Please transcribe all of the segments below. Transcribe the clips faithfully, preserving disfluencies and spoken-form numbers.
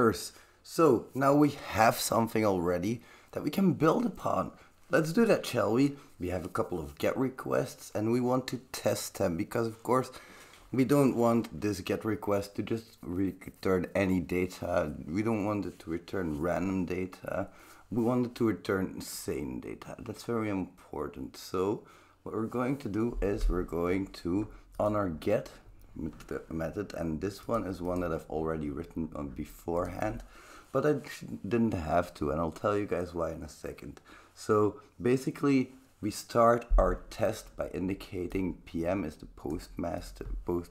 years. So now we have something already that we can build upon. Let's do that, shall we? We have a couple of GET requests and we want to test them because of course we don't want this GET request to just return any data. We don't want it to return random data. We want it to return sane data. That's very important. So what we're going to do is we're going to, on our GET method, and this one is one that I've already written on beforehand, but I didn't have to, and I'll tell you guys why in a second. So basically, we start our test by indicating P M is the postmaster, post,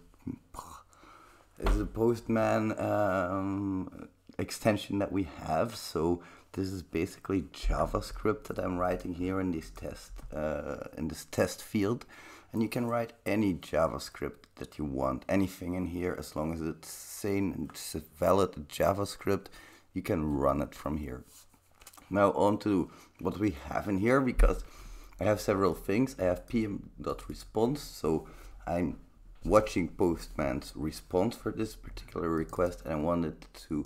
is the postman um, extension that we have. So this is basically JavaScript that I'm writing here in this test uh, in this test field, and you can write any JavaScript that you want, anything in here, as long as it's sane and it's valid JavaScript, you can run it from here. Now on to what we have in here, because I have several things. I have P M dot response, so I'm watching Postman's response for this particular request, and I wanted to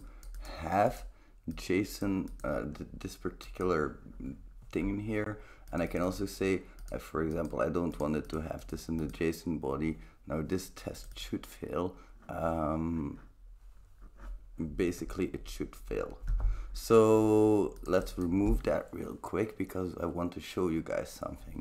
have JSON, uh, th this particular thing in here. And I can also say, uh, for example, I don't want it to have this in the JSON body. Now this test should fail. Um, basically it should fail. So let's remove that real quick because I want to show you guys something.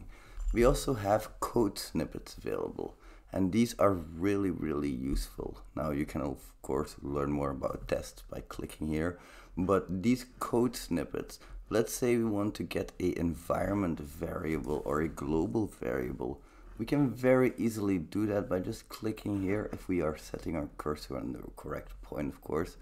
We also have code snippets available, and these are really, really useful. Now you can of course learn more about tests by clicking here, but these code snippets, let's say we want to get a environment variable or a global variable. We can very easily do that by just clicking here if we are setting our cursor on the correct point, of course.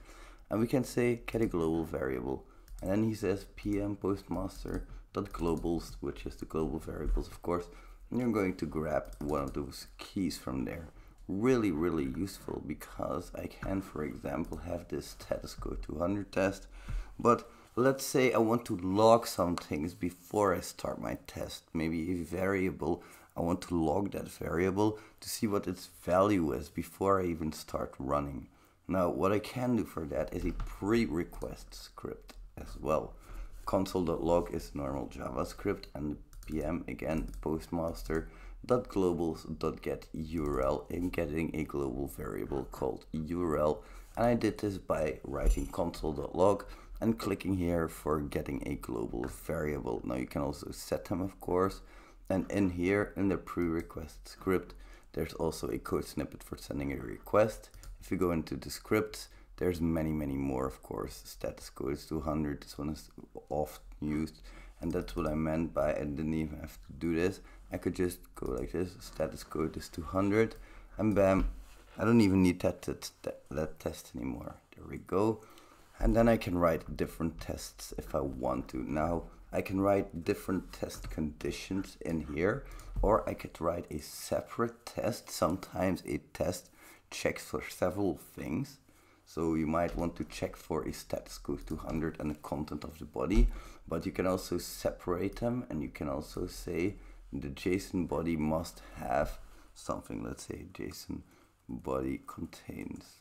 And we can say get a global variable, and then he says P M postmaster dot globals, which is the global variables, of course, and you're going to grab one of those keys from there. Really, really useful, because I can, for example, have this status code two hundred test, but let's say I want to log some things before I start my test, maybe a variable. I want to log that variable to see what its value is before I even start running. Now, what I can do for that is a pre-request script as well. Console.log is normal JavaScript, and P M, again, postmaster.globals.getURL, and getting a global variable called U R L. And I did this by writing console.log and clicking here for getting a global variable. Now, you can also set them, of course. And in here, in the pre-request script, there's also a code snippet for sending a request. If you go into the scripts, there's many, many more, of course. Status code is two hundred, this one is often used, and that's what I meant by I didn't even have to do this. I could just go like this, status code is two hundred, and bam, I don't even need that, that, that, that test anymore. There we go. And then I can write different tests if I want to. Now, I can write different test conditions in here, or I could write a separate test. Sometimes a test checks for several things, so you might want to check for a status code two hundred and the content of the body, but you can also separate them, and you can also say the JSON body must have something. Let's say JSON body contains,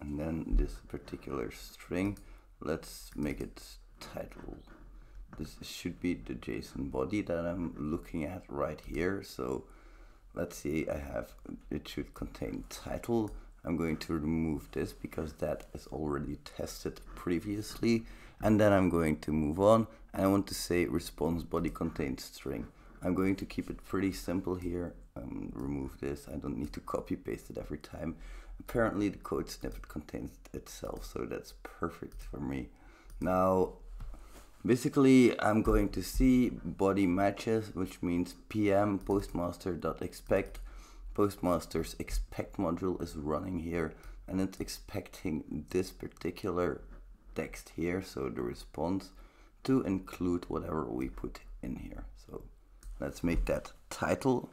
and then this particular string, let's make it title. This should be the JSON body that I'm looking at right here. So let's see, I have, it should contain title. I'm going to remove this because that is already tested previously. And then I'm going to move on. And I want to say response body contains string. I'm going to keep it pretty simple here. Um, remove this, I don't need to copy paste it every time. Apparently the code snippet contains itself, so that's perfect for me. Now, basically, I'm going to see body matches, which means P M postmaster.expect. Postmaster's expect module is running here, and it's expecting this particular text here, so the response, to include whatever we put in here. So let's make that title.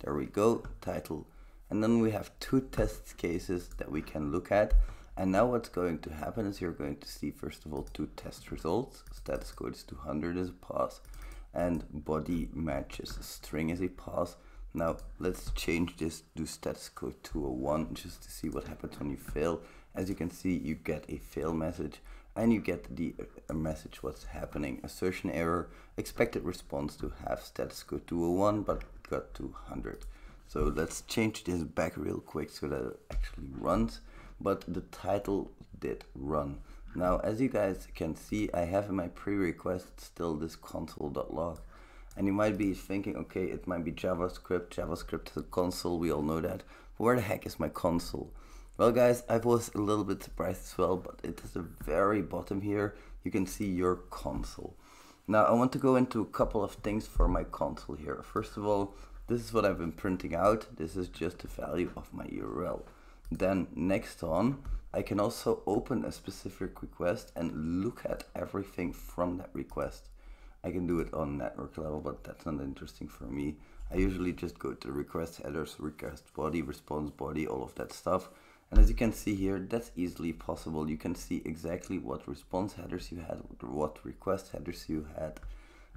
There we go, title. And then we have two test cases that we can look at. And now what's going to happen is you're going to see, first of all, two test results. Status code is two hundred is a pass, and body matches string is a pass. Now let's change this to status code two oh one just to see what happens when you fail. As you can see, you get a fail message and you get the a message what's happening. Assertion error, expected response to have status code two oh one, but got two hundred. So let's change this back real quick so that it actually runs, but the title did run. Now, as you guys can see, I have in my pre-request still this console.log. And you might be thinking, okay, it might be JavaScript. JavaScript is a console, we all know that. Where the heck is my console? Well, guys, I was a little bit surprised as well, but it is the very bottom here. You can see your console. Now, I want to go into a couple of things for my console here. First of all, this is what I've been printing out. This is just the value of my U R L. Then next on, I can also open a specific request and look at everything from that request. I can do it on network level, but that's not interesting for me. I usually just go to request headers, request body, response body, all of that stuff. And as you can see here, that's easily possible. You can see exactly what response headers you had, what request headers you had.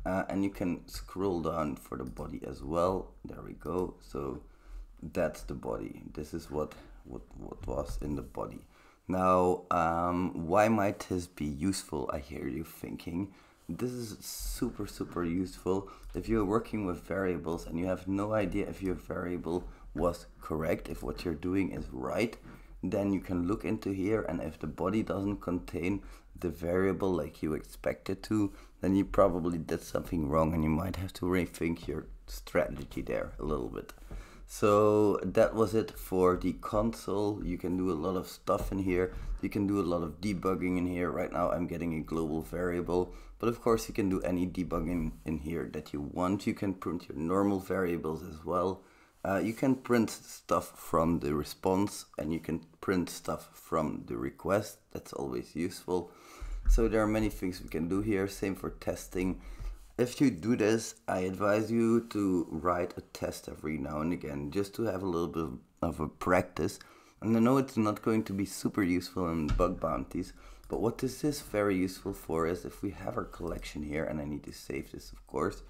Uh, and you can scroll down for the body as well. There we go. So that's the body. This is what, what, what was in the body. Now, um, why might this be useful? I hear you thinking. This is super, super useful if you're working with variables and you have no idea if your variable was correct, if what you're doing is right, then you can look into here, and if the body doesn't contain the variable like you expect it to, then you probably did something wrong and you might have to rethink your strategy there a little bit. So that was it for the console. You can do a lot of stuff in here. You can do a lot of debugging in here. Right now I'm getting a global variable, but of course you can do any debugging in here that you want. You can print your normal variables as well. Uh, you can print stuff from the response and you can print stuff from the request. That's always useful. So there are many things we can do here. Same for testing. If you do this, I advise you to write a test every now and again, just to have a little bit of a practice. And I know it's not going to be super useful in bug bounties, but what this is very useful for is if we have our collection here, and I need to save this, of course,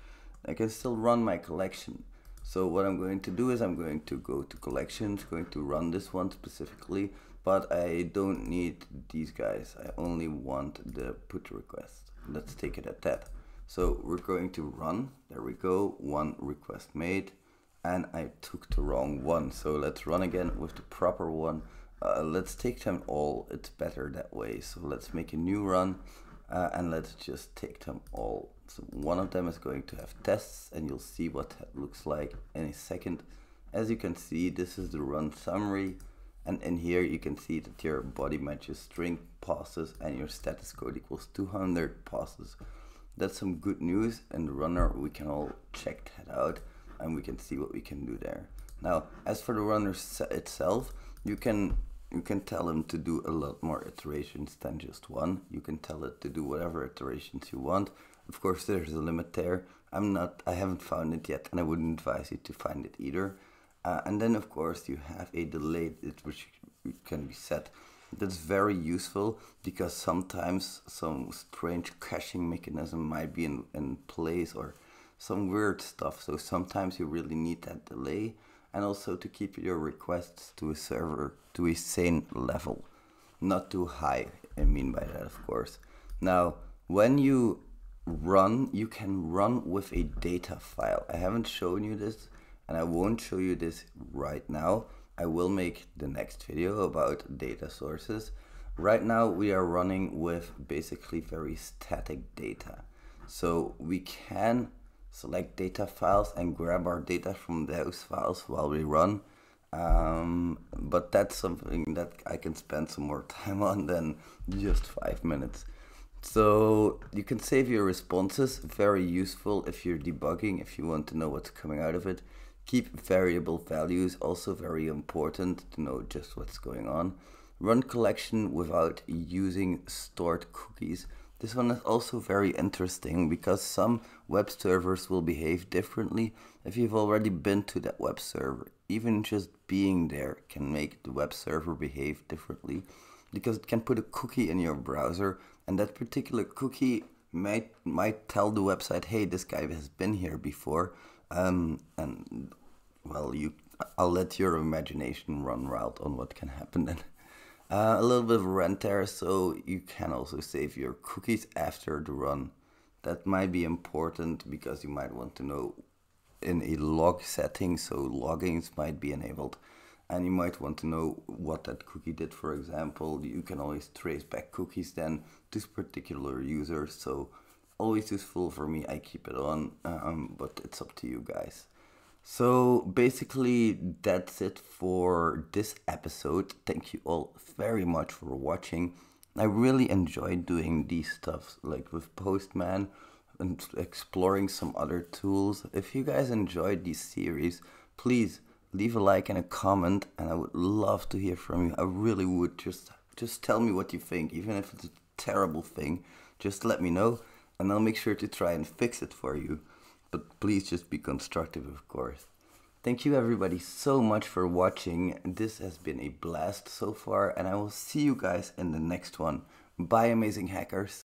I can still run my collection. So what I'm going to do is I'm going to go to collections, going to run this one specifically, but I don't need these guys. I only want the put request. Let's take it at that. So we're going to run, there we go, one request made, and I took the wrong one. So let's run again with the proper one. Uh, let's take them all, it's better that way. So let's make a new run uh, and let's just take them all. So one of them is going to have tests and you'll see what that looks like in a second. As you can see, this is the run summary. And in here you can see that your body matches string passes and your status code equals two hundred passes. That's some good news, and the runner, we can all check that out and we can see what we can do there. Now, as for the runner itself, you can you can tell him to do a lot more iterations than just one. You can tell it to do whatever iterations you want. Of course, there's a limit there. I'm not, I haven't found it yet, and I wouldn't advise you to find it either. Uh, and then, of course, you have a delay which can be set. That's very useful because sometimes some strange caching mechanism might be in, in place or some weird stuff. So sometimes you really need that delay, and also to keep your requests to a server to a sane level, not too high. I mean by that, of course. Now, when you run, you can run with a data file. I haven't shown you this and I won't show you this right now. I will make the next video about data sources. Right now we are running with basically very static data. So we can select data files and grab our data from those files while we run. Um, but that's something that I can spend some more time on than just five minutes. So you can save your responses, very useful if you're debugging, if you want to know what's coming out of it. Keep variable values, also very important to know just what's going on. Run collection without using stored cookies. This one is also very interesting because some web servers will behave differently if you've already been to that web server. Even just being there can make the web server behave differently because it can put a cookie in your browser, and that particular cookie might, might tell the website, hey, this guy has been here before. Um, and well, you, I'll let your imagination run wild on what can happen then. Uh, a little bit of RAM there, so you can also save your cookies after the run. That might be important because you might want to know in a log setting, so logins might be enabled, and you might want to know what that cookie did. For example, you can always trace back cookies then to particular users, so always useful for me. I keep it on, um, but it's up to you guys. So basically that's it for this episode. Thank you all very much for watching. I really enjoyed doing these stuff like with Postman and exploring some other tools. If you guys enjoyed this series, please leave a like and a comment, and I would love to hear from you. I really would. Just just tell me what you think, even if it's a terrible thing. Just let me know and I'll make sure to try and fix it for you. But please just be constructive, of course. Thank you everybody so much for watching. This has been a blast so far, and I will see you guys in the next one. Bye, amazing hackers.